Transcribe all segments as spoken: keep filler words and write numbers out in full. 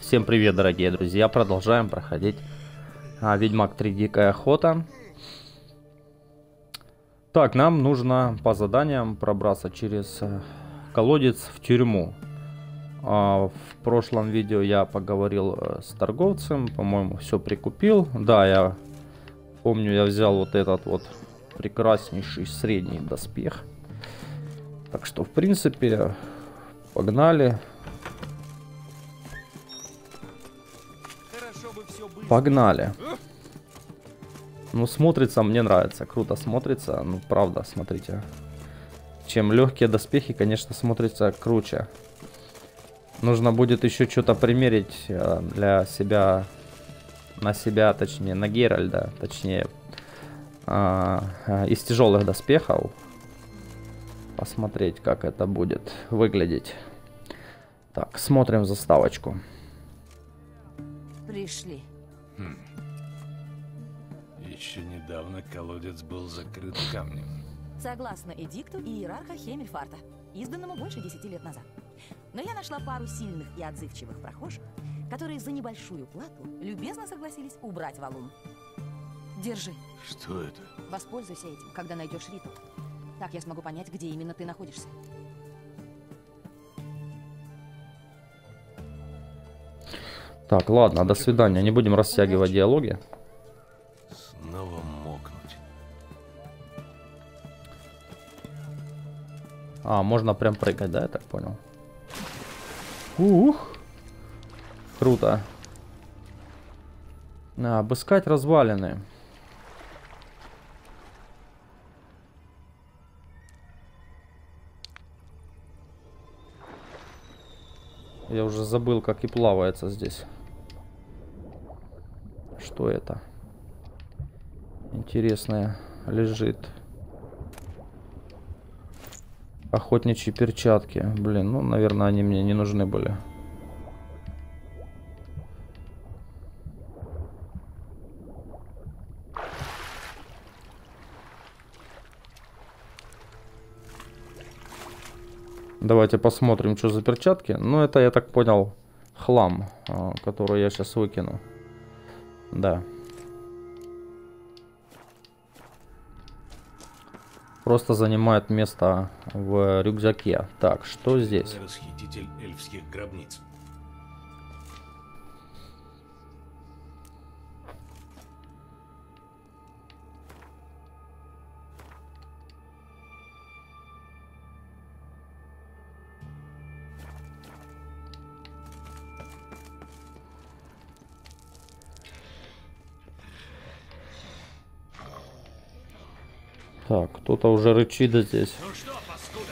Всем привет, дорогие друзья, продолжаем проходить а, Ведьмак три Дикая Охота. Так, нам нужно по заданиям пробраться через колодец в тюрьму. а, В прошлом видео я поговорил с торговцем, по-моему, все прикупил. Да, я помню, я взял вот этот вот прекраснейший средний доспех. Так что, в принципе, погнали. Погнали. Ну, смотрится, мне нравится. Круто смотрится. Ну, правда, смотрите. Чем легкие доспехи, конечно, смотрится круче. Нужно будет еще что-то примерить для себя. На себя, точнее, на Геральда. Точнее, из тяжелых доспехов. Посмотреть, как это будет выглядеть. Так, смотрим заставочку. Пришли. Хм. Еще недавно колодец был закрыт камнем. Согласно эдикту иерарха Хемельфарта, изданному больше десяти лет назад. Но я нашла пару сильных и отзывчивых прохожих, которые за небольшую плату любезно согласились убрать валун. Держи. Что это? Воспользуйся этим, когда найдешь ритм. Так я смогу понять, где именно ты находишься. Так, ладно, до свидания. Не будем растягивать диалоги. Снова мокнуть. А, можно прям прыгать, да, я так понял. Ух! Круто. А, обыскать развалины. Я уже забыл, как и плавается здесь. Что это? Интересное лежит. Охотничьи перчатки. Блин, ну, наверное, они мне не нужны были. Давайте посмотрим, что за перчатки. Ну, это, я так понял, хлам, который я сейчас выкину. Да. Просто занимает место в рюкзаке. Так, что здесь? Расхититель эльфских гробниц. Так, кто-то уже рычит здесь. Ну что, паскуда?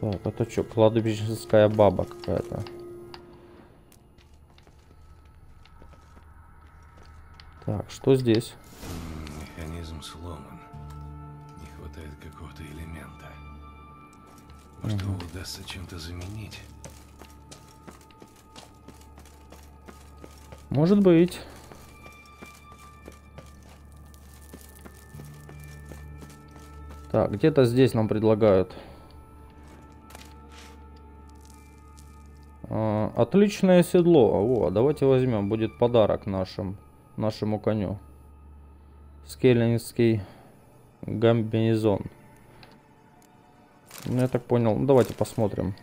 Так, это что, кладбищенская баба какая-то. Так, что здесь? Механизм сломан. Какого-то элемента. Может, его удастся чем-то заменить? Может быть. Так, где-то здесь нам предлагают. А, отличное седло. О, давайте возьмем. Будет подарок нашим, нашему коню. Скеллинский гамбинезон. Ну, я так понял. Ну, давайте посмотрим.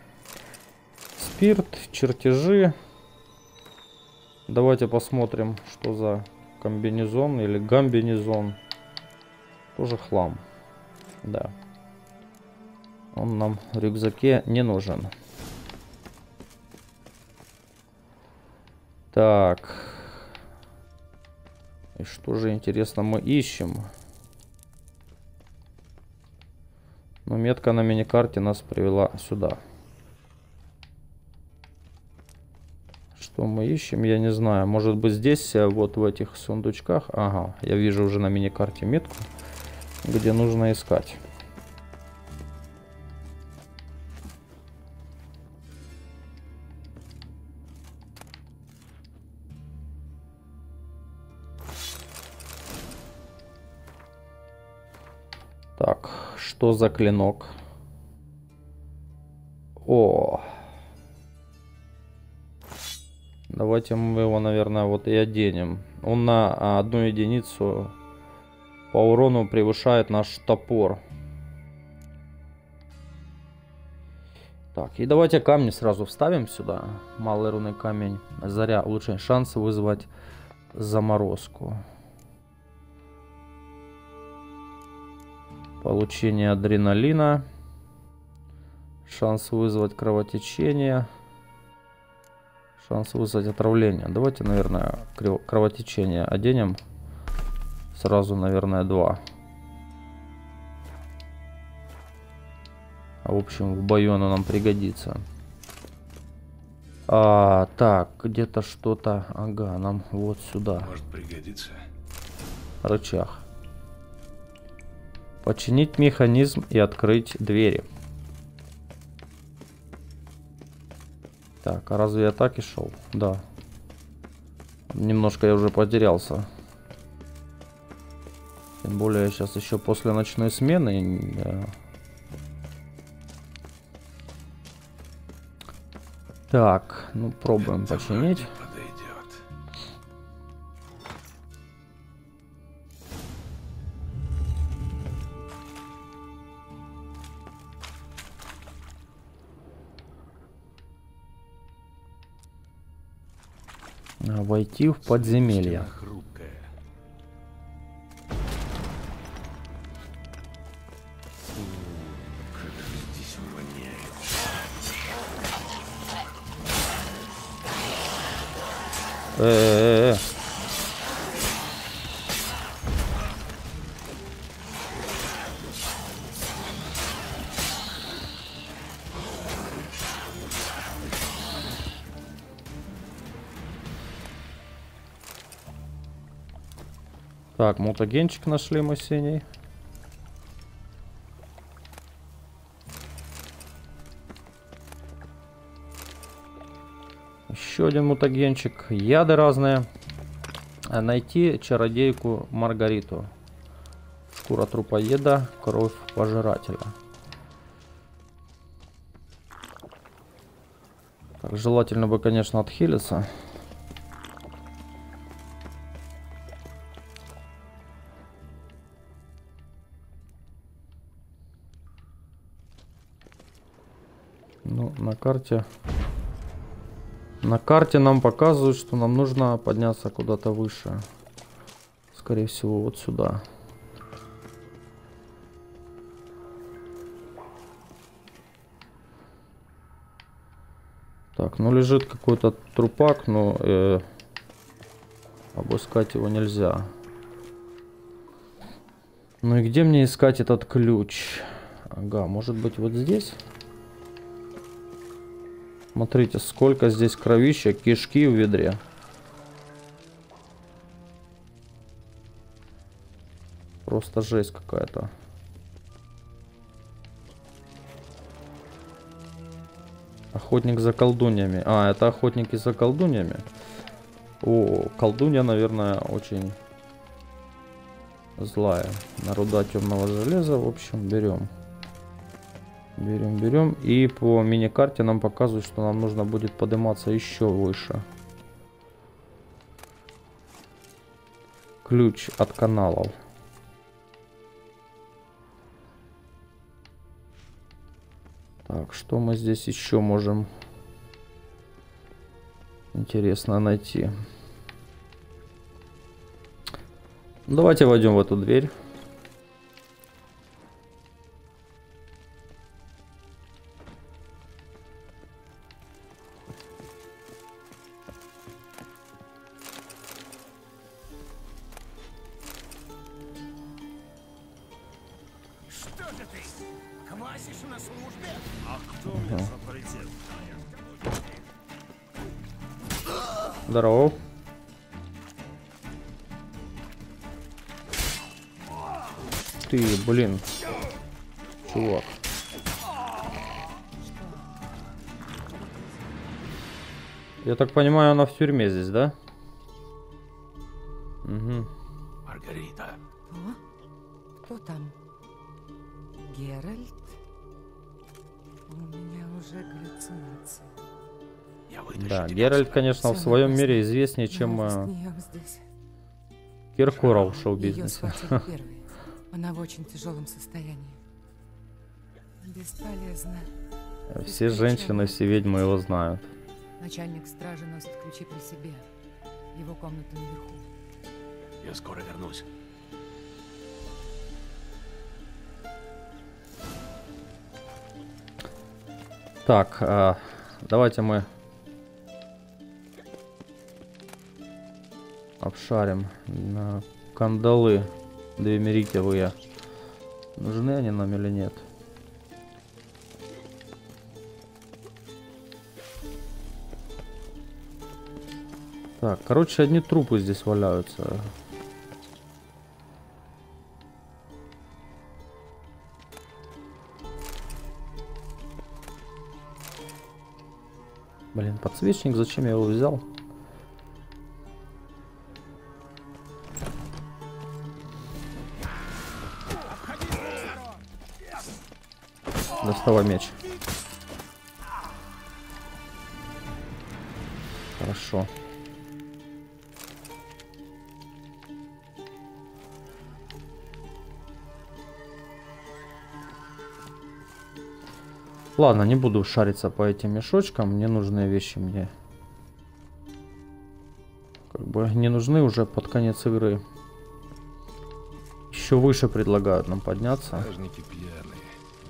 Спирт, чертежи. Давайте посмотрим, что за комбинезон или гамбинезон. Тоже хлам. Да. Он нам в рюкзаке не нужен. Так. И что же, интересно, мы ищем? Но метка на миникарте нас привела сюда. Что мы ищем, я не знаю. Может быть, здесь, вот в этих сундучках. Ага, я вижу уже на миникарте метку, где нужно искать. Что за клинок? О! Давайте мы его, наверное, вот и оденем. Он на одну единицу по урону превышает наш топор. Так, и давайте камни сразу вставим сюда. Малый рунный камень. Заря. Улучшение шанса вызвать заморозку. Получение адреналина. Шанс вызвать кровотечение. Шанс вызвать отравление. Давайте, наверное, кровотечение оденем. Сразу, наверное, два. В общем, в бою оно нам пригодится. А, так, где-то что-то. Ага, нам вот сюда. Может пригодиться. Рычаг. Починить механизм и открыть двери. Так, а разве я так и шел? Да. Немножко я уже потерялся. Тем более я сейчас еще после ночной смены. Так, ну пробуем это починить. Войти в подземелье. Э-э-э. Так, мутагенчик нашли мы синий. Еще один мутагенчик. Яды разные. Найти чародейку Маргариту. Шкура трупоеда, кровь пожирателя. Так, желательно бы, конечно, отхилиться. Ну, на карте... На карте нам показывают, что нам нужно подняться куда-то выше. Скорее всего, вот сюда. Так, ну лежит какой-то трупак, но э, обыскать его нельзя. Ну и где мне искать этот ключ? Ага, может быть вот здесь? Смотрите, сколько здесь кровища, кишки в ведре. Просто жесть какая-то. Охотник за колдуньями. А, это охотники за колдуньями. О, колдунья, наверное, очень злая. Наруда темного железа, в общем, берем. Берем, берем. И по мини-карте нам показывают, что нам нужно будет подниматься еще выше. Ключ от каналов. Так, что мы здесь еще можем интересно найти? Давайте войдем в эту дверь. Здорово. Ты, блин, чувак. Я так понимаю, она в тюрьме здесь, да? Угу. Маргарита. О? Кто там? Геральт? У меня уже галлюцинация. Да, Геральт, конечно, в своем мире известнее, чем Киркоров в шоу-бизнесе. Она в очень тяжелом состоянии. Бесполезно. Все женщины, все ведьмы его знают. Начальник стражи носит ключи при себе. Его комната наверху. Я скоро вернусь. Так, давайте мы обшарим кандалы. Две меритевые. Нужны они нам или нет? Так, короче, одни трупы здесь валяются. Блин, подсвечник, зачем я его взял? Доставай меч. Хорошо. Ладно, не буду шариться по этим мешочкам. Мне нужны вещи, мне как бы не нужны уже под конец игры. Еще выше предлагают нам подняться. Стражники пьяные.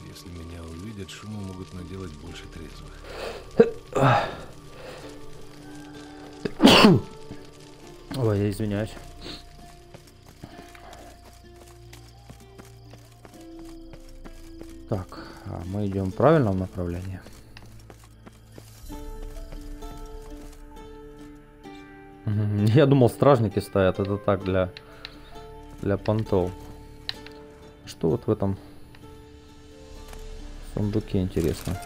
Если меня увидят, шуму могут наделать больше трезвых. Ой, я извиняюсь. Так. Мы идем в правильном направлении. Я думал, стражники стоят. Это так, для, для понтов. Что вот в этом сундуке интересно?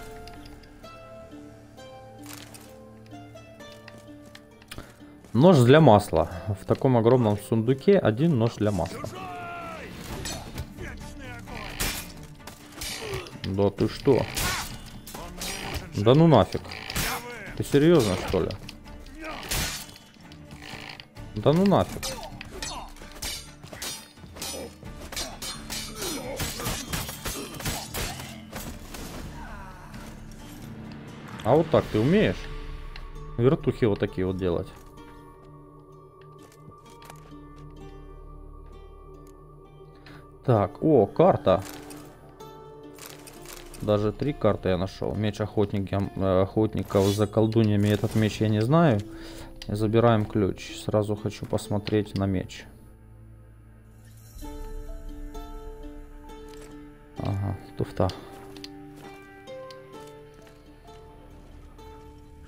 Нож для масла. В таком огромном сундуке один нож для масла. Да ты что? Да ну нафиг. Ты серьезно, что ли? Да ну нафиг. А вот так ты умеешь? Вертухи вот такие вот делать. Так, о, карта. Даже три карты я нашел. Меч охотника, охотников за колдуньями. Этот меч я не знаю. Забираем ключ. Сразу хочу посмотреть на меч. Ага, туфта.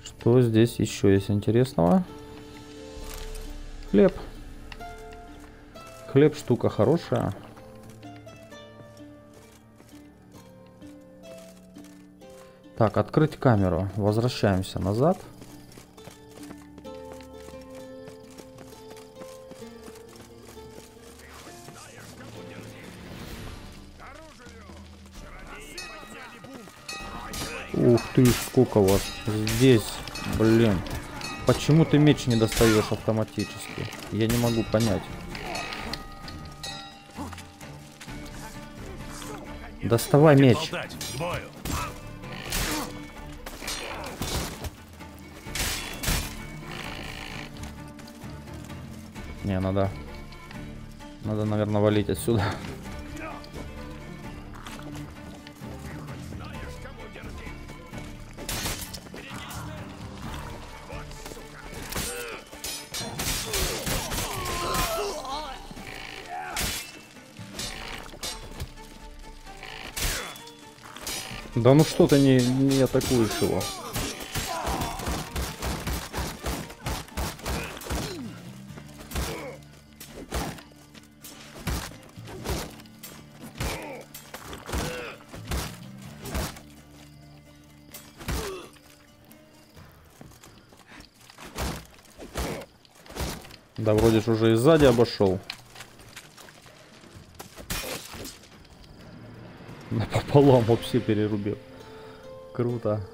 Что здесь еще есть интересного? Хлеб. Хлеб штука хорошая. Так, открыть камеру. Возвращаемся назад. Ух ты, сколько вас здесь, блин. Почему ты меч не достаешь автоматически? Я не могу понять. Доставай меч. Не, надо, надо, наверное, валить отсюда. Да ну что ты не, не атакуешь его? Да вроде же уже и сзади обошел. пополам вообще перерубил. Круто.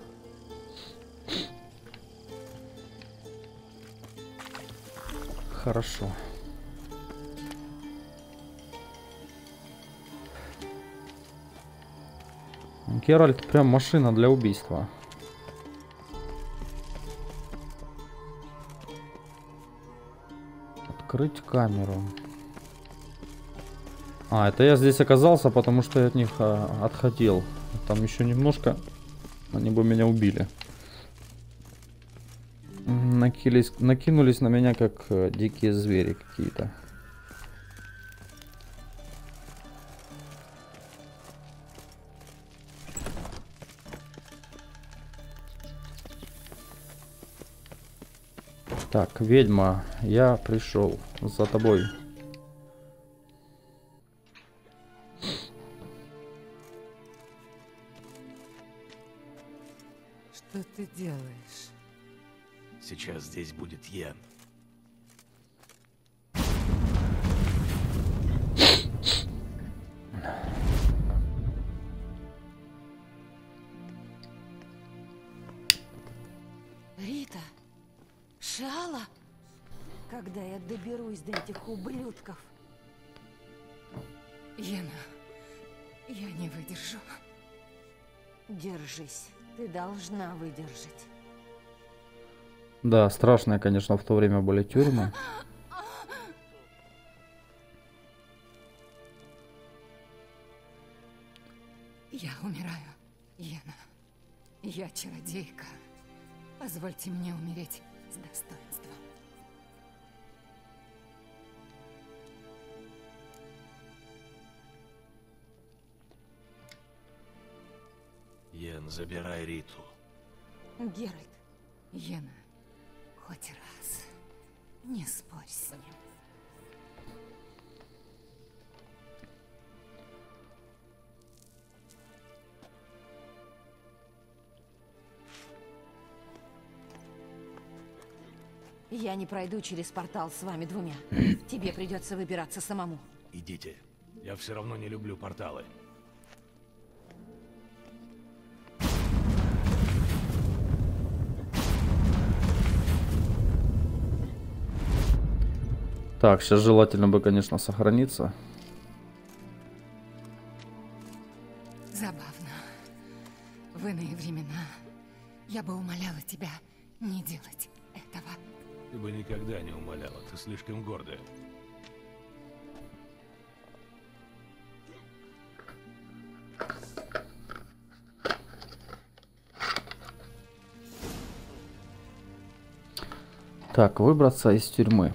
Хорошо. Геральт прям машина для убийства. Открыть камеру. А, это я здесь оказался, потому что я от них а, отходил. Там еще немножко, они бы меня убили. Накились, накинулись на меня, как дикие звери какие-то. Так, ведьма, я пришел за тобой. Что ты делаешь? Сейчас здесь будет Йен. Рита, Шала, когда я доберусь до этих ублюдков, Йена, я не выдержу. Держись. Ты должна выдержать. Да, страшные, конечно, в то время были тюрьмы. Я умираю, Йена. Я чародейка. Позвольте мне умереть с достоинством. Йен, забирай Риту. Геральт. Йена, хоть раз не спорь с ним. Я не пройду через портал с вами двумя. Тебе придется выбираться самому. Идите. Я все равно не люблю порталы. Так, сейчас желательно бы, конечно, сохраниться. Забавно. В иные времена я бы умоляла тебя не делать этого. Ты бы никогда не умоляла, ты слишком гордая. Так, выбраться из тюрьмы.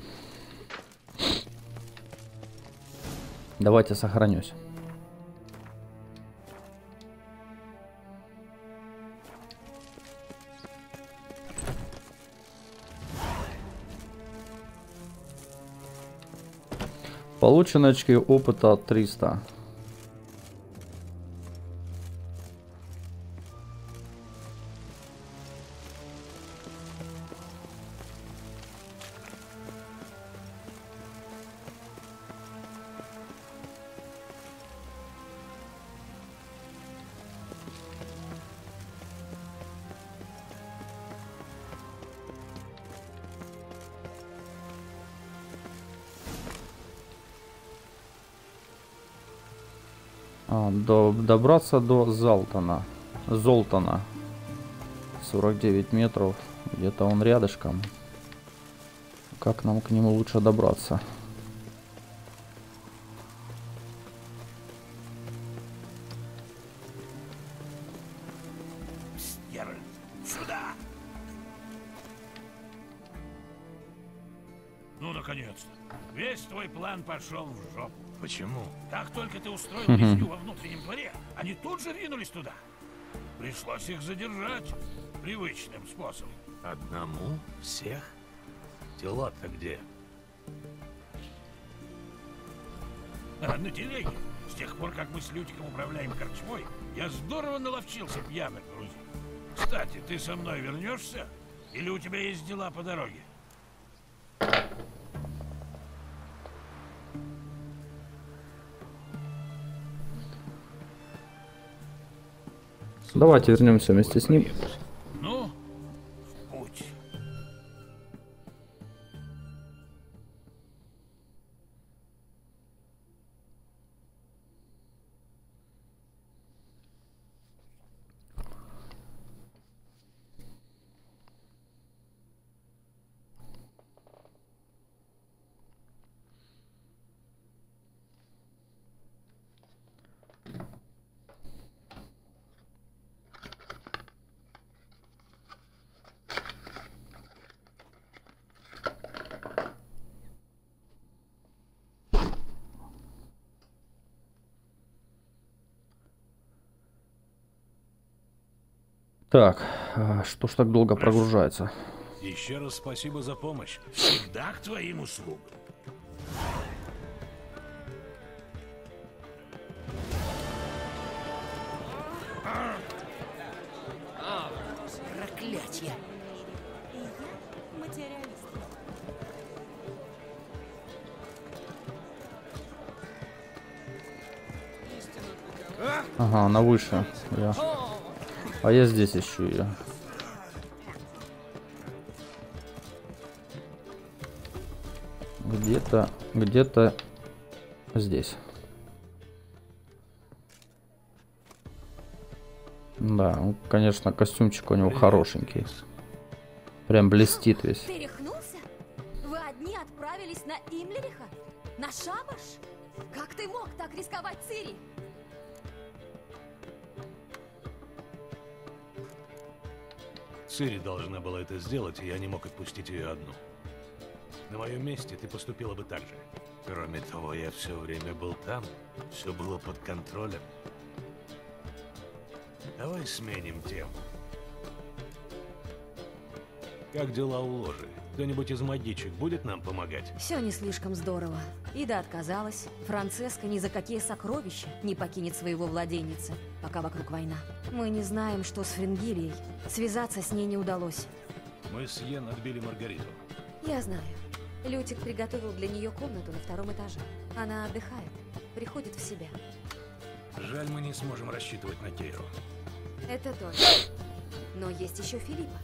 Давайте сохранюсь. Получены очки опыта триста. Добраться до Золтана. Золтана. сорок девять метров. Где-то он рядышком. Как нам к нему лучше добраться? Сюда! Ну, наконец-то. Весь твой план пошел в жопу. Почему? Как только ты устроил резню во внутреннем дворе, они тут же ринулись туда. Пришлось их задержать привычным способом. Одному? Всех? Тела-то где? А, на телеге. С тех пор, как мы с Лютиком управляем корчмой, я здорово наловчился пьяных грузить. Кстати, ты со мной вернешься? Или у тебя есть дела по дороге? Давайте вернемся вместе с ним. Так, что ж так долго прогружается? Еще раз спасибо за помощь. Всегда к твоим услугам. Проклятье. И я материалист. Ага, она выше. Я... А я здесь ищу ее. Где-то, где-то здесь. Да, ну, конечно, костюмчик у него хорошенький. Прям блестит весь. Ты рехнулся? Вы одни отправились на Имлериха? На шабаш? Как ты мог так рисковать, Цири? Цири должна была это сделать, и я не мог отпустить ее одну. На моем месте ты поступила бы так же. Кроме того, я все время был там. Все было под контролем. Давай сменим тему. Как дела у ложи? Кто-нибудь из магичек будет нам помогать? Все не слишком здорово. Ида отказалась. Францеска ни за какие сокровища не покинет своего владельца, пока вокруг война. Мы не знаем, что с Фрингильей. Связаться с ней не удалось. Мы с Йен отбили Маргариту. Я знаю. Лютик приготовил для нее комнату на втором этаже. Она отдыхает, приходит в себя. Жаль, мы не сможем рассчитывать на Кейру. Это точно. Но есть еще Филиппа.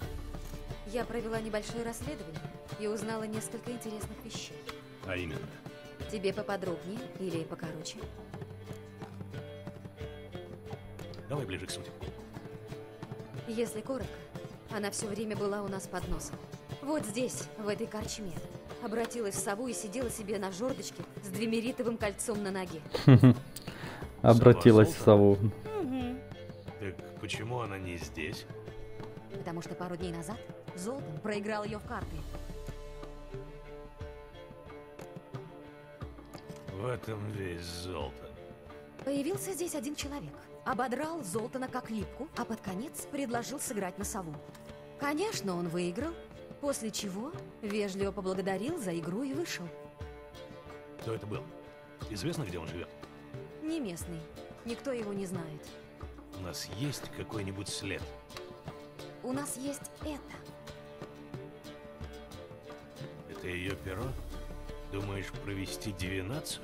Я провела небольшое расследование и узнала несколько интересных вещей. А именно? Тебе поподробнее или покороче? Давай ближе к сути. Если коротко, она все время была у нас под носом. Вот здесь, в этой корчме. Обратилась в сову и сидела себе на жердочке с двемеритовым кольцом на ноге. Обратилась в сову. Так почему она не здесь? Потому что пару дней назад Золтан проиграл ее в карты. В этом весь Золтан. Появился здесь один человек. Ободрал Золтана как липку, а под конец предложил сыграть на сову. Конечно, он выиграл, после чего вежливо поблагодарил за игру и вышел. Кто это был? Известно, где он живет? Не местный. Никто его не знает. У нас есть какой-нибудь след? У нас есть это. Это ее перо? Думаешь, провести дивинацию?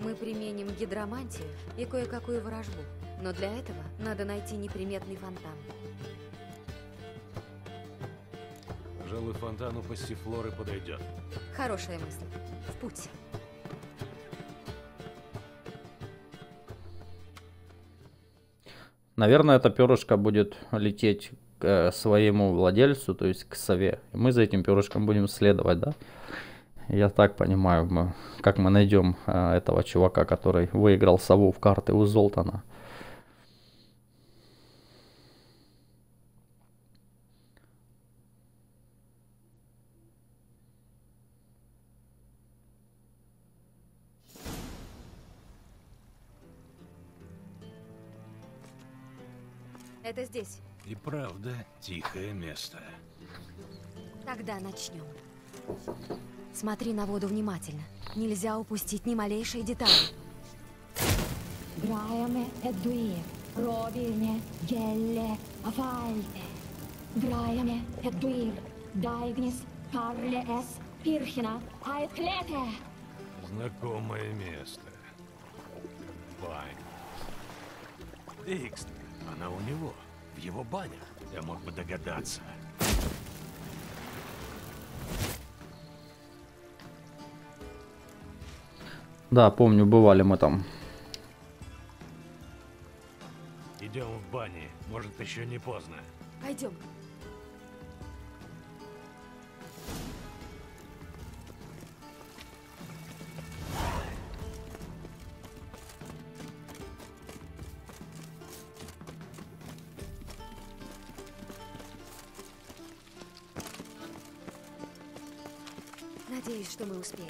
Мы применим гидромантию и кое-какую ворожбу. Но для этого надо найти неприметный фонтан. Пожалуй, фонтану пассифлоры подойдет. Хорошая мысль. В путь. Наверное, эта перышко будет лететь к своему владельцу, то есть к сове. И мы за этим перышком будем следовать, да? Я так понимаю, мы, как мы найдем а, этого чувака, который выиграл сову в карты у Золтана. Это здесь. И правда, тихое место. Тогда начнем. Смотри на воду внимательно. Нельзя упустить ни малейшей детали. Знакомое место. Бань. Дикстра, она у него. в его банях. Я мог бы догадаться. Да, помню, бывали мы там. Идем в бане, может еще не поздно. Пойдем. Надеюсь, что мы успеем.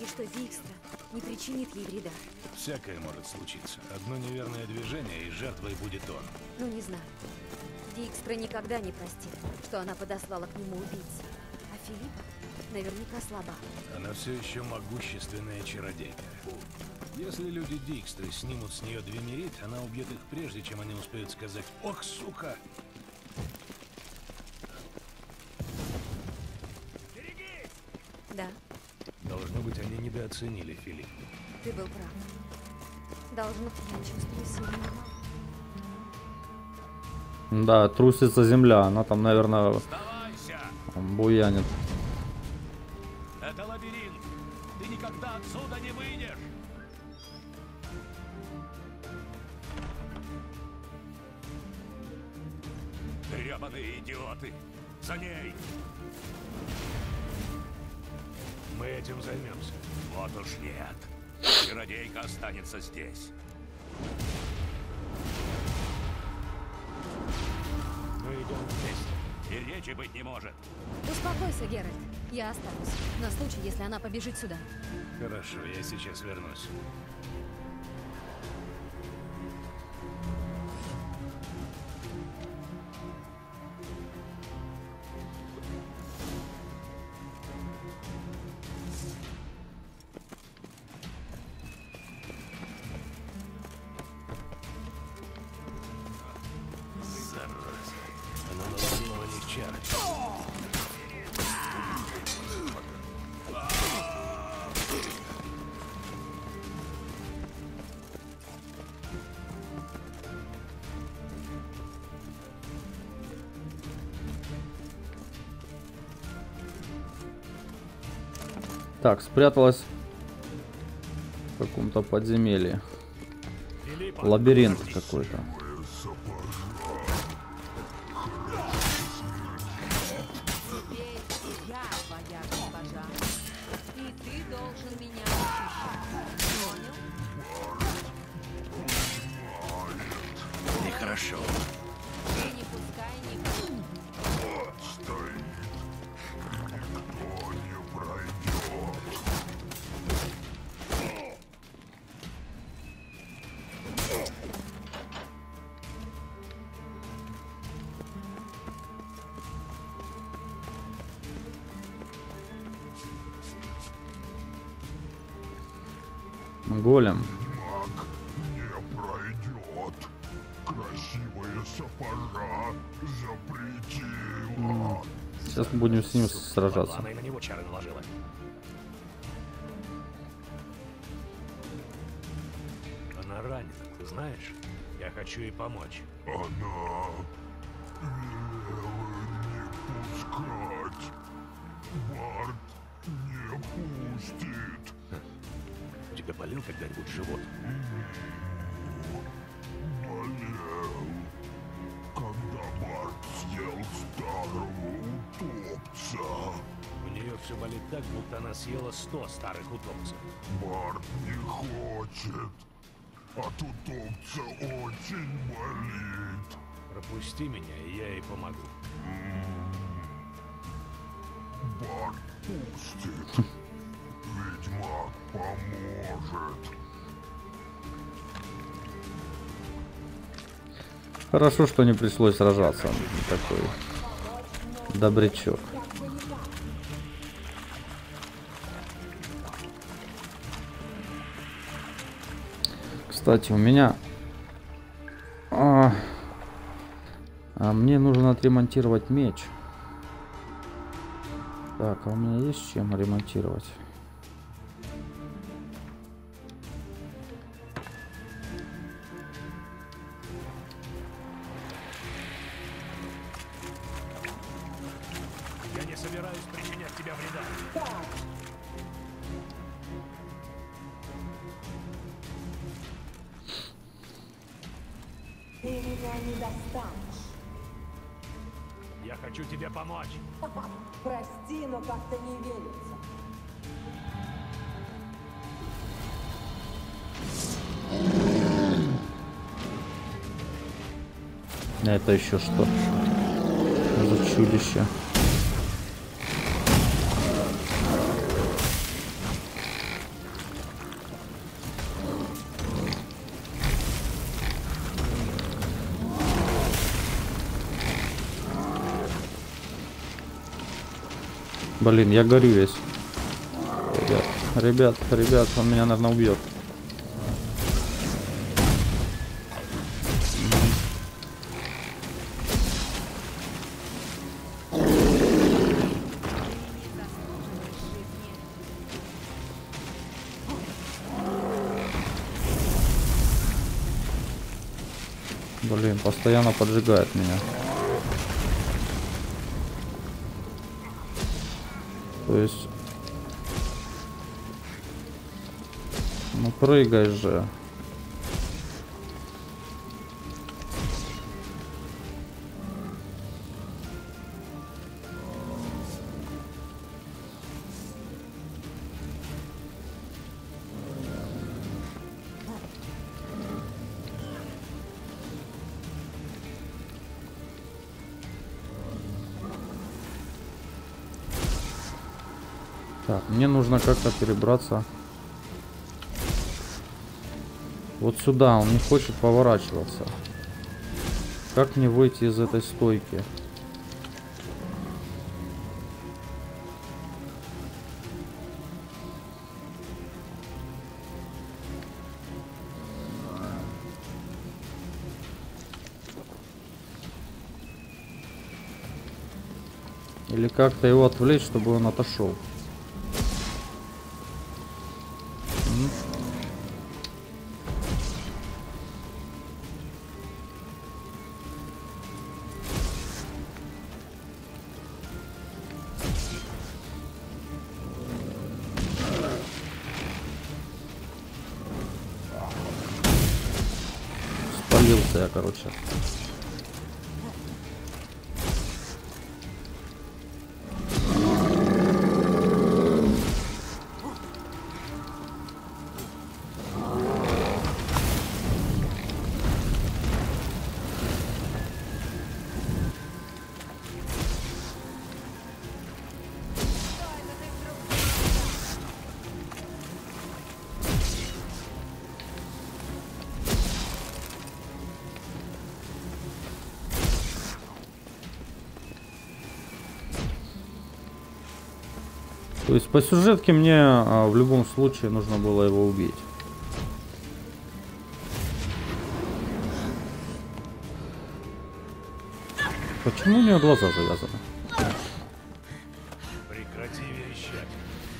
И что Дикстра не причинит ей вреда. Всякое может случиться. Одно неверное движение, и жертвой будет он. Ну, не знаю. Дикстра никогда не простит, что она подослала к нему убийцу. А Филиппа наверняка слаба. Она все еще могущественная чародейка. Если люди Дикстры снимут с нее двемерит, она убьет их прежде, чем они успеют сказать «Ох, сука!». Они недооценили Филиппа. Ты был прав. Должно чувствовать себя. Да, трусится земля. Она там, наверное, буянит. Это лабиринт. Ты никогда отсюда не выйдешь. Гребаные идиоты. За ней. Мы этим займемся. Вот уж нет. Чародейка останется здесь. Мы идем вместе. И речи быть не может. Успокойся, Геральт. Я останусь. На случай, если она побежит сюда. Хорошо, я сейчас вернусь. Так, спряталась в каком-то подземелье. Лабиринт какой-то. Голем. Маг не пройдет. Красивые сапога запретила. Сейчас мы будем с ним сражаться. Она ранена, ты знаешь? Я хочу ей помочь. Она велела не пускать. Барт не пустит. Тебя болел когда-нибудь живот? Болел, когда Барт съел старого утопца. У нее все болит так, будто она съела сто старых утопцев. Барт не хочет, от утопца очень болит. Пропусти меня, и я ей помогу. Барт пустит. Ведьмак поможет. Хорошо, что не пришлось сражаться. Такой добрячок. Кстати, у меня... А, а мне нужно отремонтировать меч. Так, а у меня есть чем ремонтировать? собираюсь причинять тебе вреда. Да. Ты меня не достанешь. Я хочу тебе помочь. Прости, но как-то не верится. Это еще что? Что за чудище? Блин, я горю весь. Ребят, ребят, ребят, он меня, наверное, убьет. Блин, постоянно поджигает меня. То есть, ну прыгай же. Так, мне нужно как-то перебраться вот сюда. Он не хочет поворачиваться. Как мне выйти из этой стойки? Или как-то его отвлечь, чтобы он отошел? Я, короче, то есть по сюжетке мне а, в любом случае нужно было его убить. Почему у нее глаза завязаны? Прекрати верещать.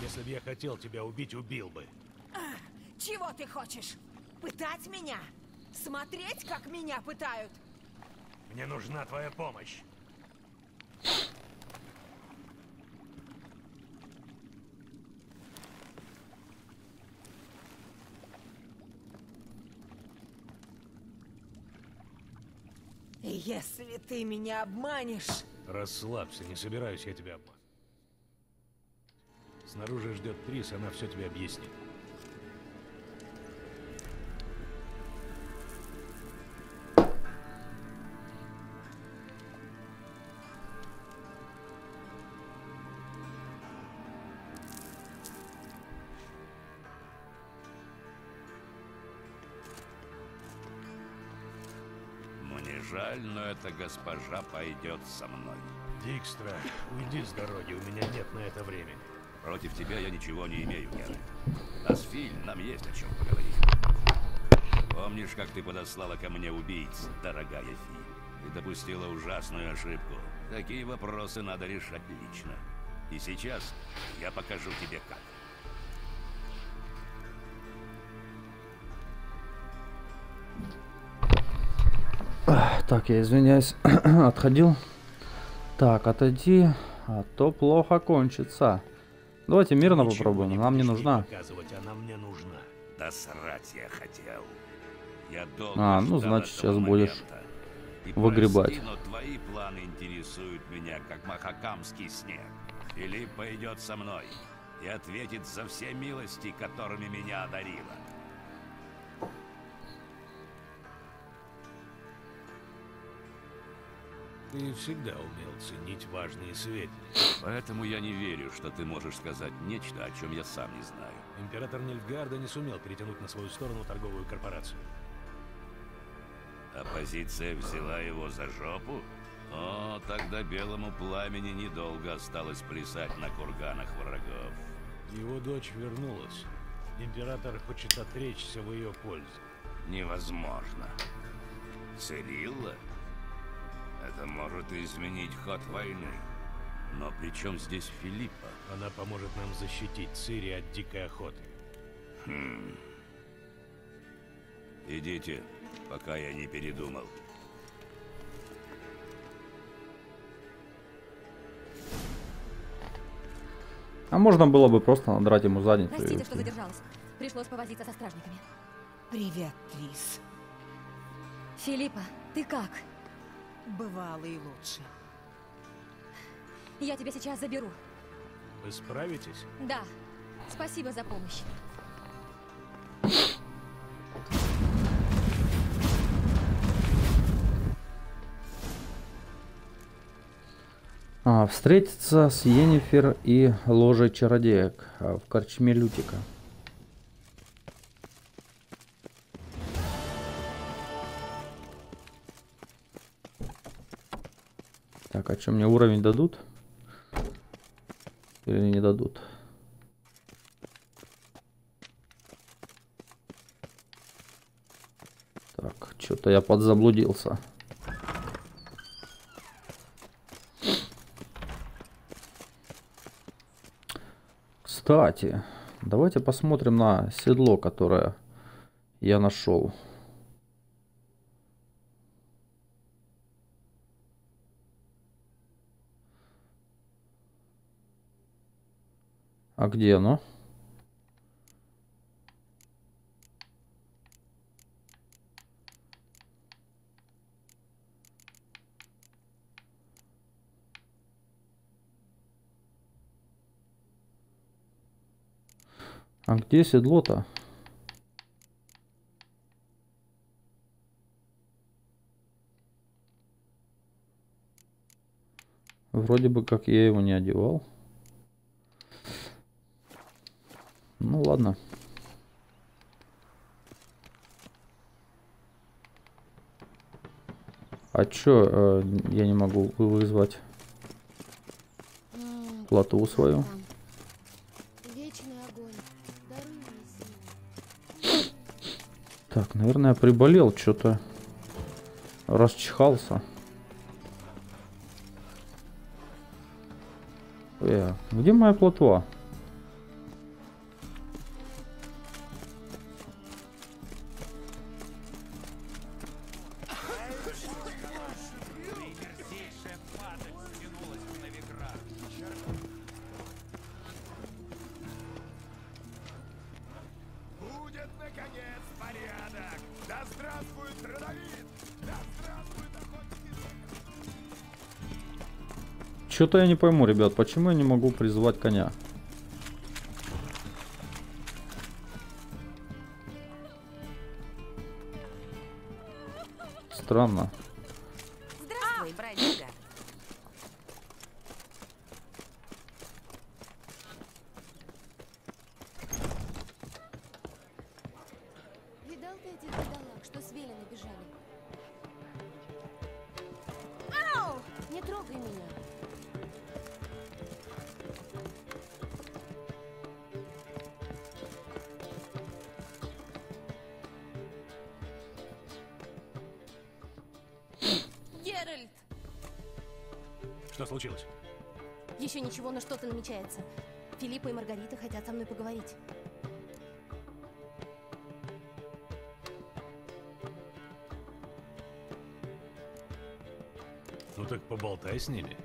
Если бы я хотел тебя убить, убил бы. Чего ты хочешь? Пытать меня? Смотреть, как меня пытают? Мне нужна твоя помощь. Если ты меня обманешь... Расслабься, не собираюсь я тебя обманывать. Снаружи ждет Трис, она все тебе объяснит. Жаль, но эта госпожа пойдет со мной. Дикстра, уйди с дороги, у меня нет на это времени. Против тебя я ничего не имею, Геральт. А с Филь нам есть о чем поговорить. Помнишь, как ты подослала ко мне убийц, дорогая Филь? Ты допустила ужасную ошибку. Такие вопросы надо решать лично. И сейчас я покажу тебе как. Так, я извиняюсь, отходил. Так, отойди, а то плохо кончится. Давайте мирно ничего попробуем, не нам не нужна. Она мне нужна. Да срать я хотел. Я а, ну значит сейчас момента. Будешь и выгребать. Прости, но твои планы интересуют меня, как махакамский снег. Филиппа идет со мной и ответит за все милости, которыми меня одарила. Ты всегда умел ценить важные сведения. Поэтому я не верю, что ты можешь сказать нечто, о чем я сам не знаю. Император Нильгарда не сумел перетянуть на свою сторону торговую корпорацию. Оппозиция взяла его за жопу? О, тогда белому пламени недолго осталось плясать на курганах врагов. Его дочь вернулась. Император хочет отречься в ее пользу. Невозможно. Цирилла? Это может изменить ход войны. Но при чем здесь Филиппа? Она поможет нам защитить Цири от Дикой Охоты. Хм. Идите, пока я не передумал. А можно было бы просто надрать ему задницу. Простите, что задержалась. Пришлось повозиться со стражниками. Привет, Трис. Филиппа, ты как? Бывало и лучше. Я тебя сейчас заберу. Вы справитесь? Да. Спасибо за помощь. А, встретиться с Йеннифер и ложей чародеек в корчме Лютика. Так, а что, мне уровень дадут? Или не дадут? Так, что-то я подзаблудился. Кстати, давайте посмотрим на седло, которое я нашел. А где оно? А где седло-то? Вроде бы как я его не одевал. Ну ладно. А чё э, я не могу вызвать плоту свою? Так, наверное, приболел, что-то расчихался. Э, где моя плотва? Что-то я не пойму, ребят, почему я не могу призвать коня? Странно. Здравствуй, братья. Видал ты этих бедолаг, что с велена бежали? Ау! Не трогай меня. Что случилось? Еще ничего, но что-то намечается. Филиппа и Маргарита хотят со мной поговорить. Ну так поболтай с ними.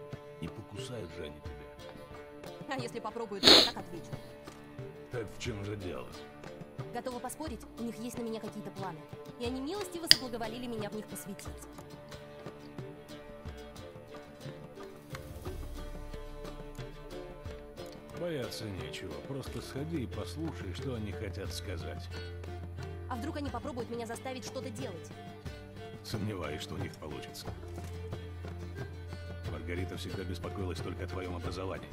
Не покусают же они тебя. А если попробуют, я так отвечу. Так в чем же дело? Готова поспорить, у них есть на меня какие-то планы. И они милостиво соблаговолили меня в них посвятить. Бояться нечего. Просто сходи и послушай, что они хотят сказать. А вдруг они попробуют меня заставить что-то делать? Сомневаюсь, что у них получится. Маргарита всегда беспокоилась только о твоем образовании.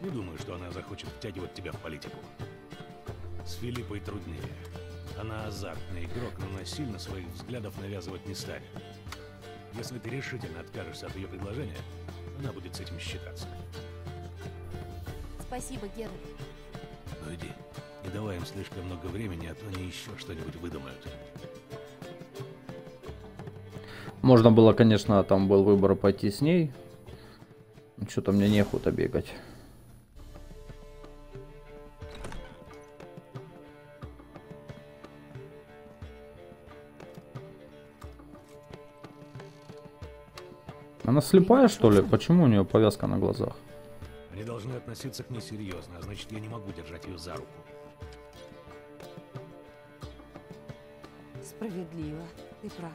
Не думаю, что она захочет втягивать тебя в политику. С Филиппой труднее. Она азартный игрок, но насильно своих взглядов навязывать не станет. Если ты решительно откажешься от ее предложения, она будет с этим считаться. Спасибо, Геральт. Ну иди. Не давай им слишком много времени, а то они еще что-нибудь выдумают. Можно было, конечно, там был выбор пойти с ней. Что-то мне неохота бегать. Она слепая, что ли? Почему у нее повязка на глазах? Они должны относиться к ней серьезно, а значит, я не могу держать ее за руку. Справедливо, ты прав.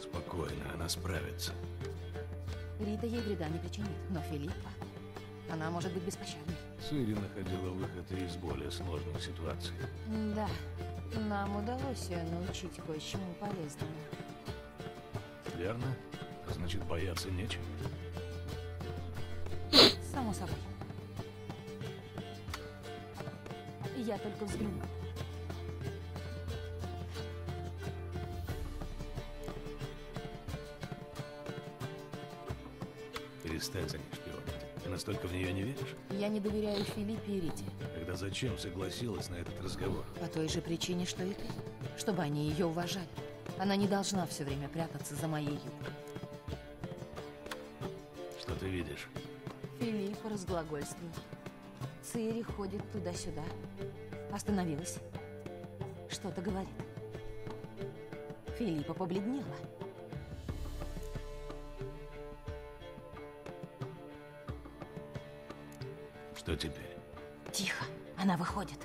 Спокойно, она справится. Рита ей вреда не причинит, но Филиппа... Она может быть беспощадной. Цири находила выход из более сложных ситуаций. Да, нам удалось ее научить кое-чему полезному. Верно? Значит, бояться нечего. Само собой. Я только взгляну. Перестань за ней шпионить. Настолько в нее не веришь? Я не доверяю Филиппе и Рите. Тогда зачем согласилась на этот разговор? По той же причине, что и ты. Чтобы они ее уважали. Она не должна все время прятаться за моей юбкой. Что ты видишь? Филиппа разглагольствует. Цири ходит туда-сюда. Остановилась. Что-то говорит. Филиппа побледнела. Что теперь? Тихо, она выходит.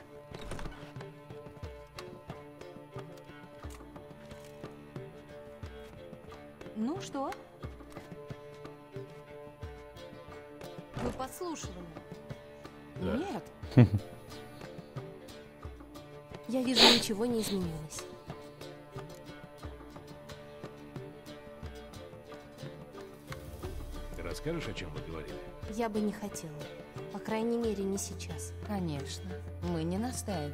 Ну что? Вы подслушивали? Да. Нет. Я вижу, ничего не изменилось. Ты расскажешь, о чем вы говорили? Я бы не хотела. По крайней мере, не сейчас. Конечно. Мы не настаиваем.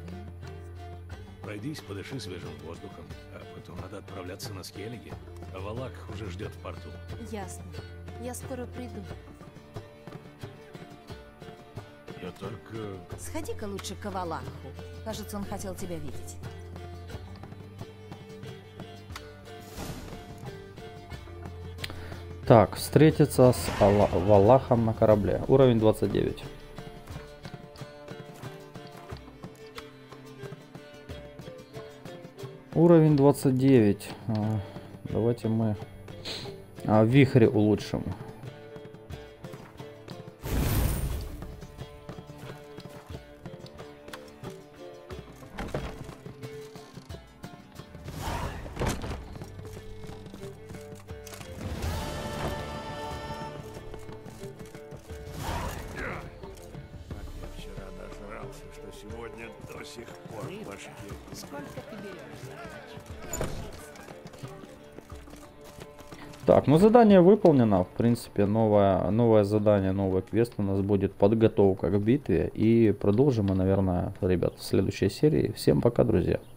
Пройдись, подыши свежим воздухом, а потом надо отправляться на скеллиги. Авалах уже ждет в порту. Ясно. Я скоро приду. Я только... Сходи-ка лучше к Авалаху. Кажется, он хотел тебя видеть. Так, встретиться с Авалахом на корабле. Уровень двадцать девять. Уровень двадцать девять. Давайте мы вихрь улучшим. Так, ну задание выполнено, в принципе, новое, новое задание, новый квест у нас будет подготовка к битве. И продолжим мы, наверное, ребят, в следующей серии. Всем пока, друзья.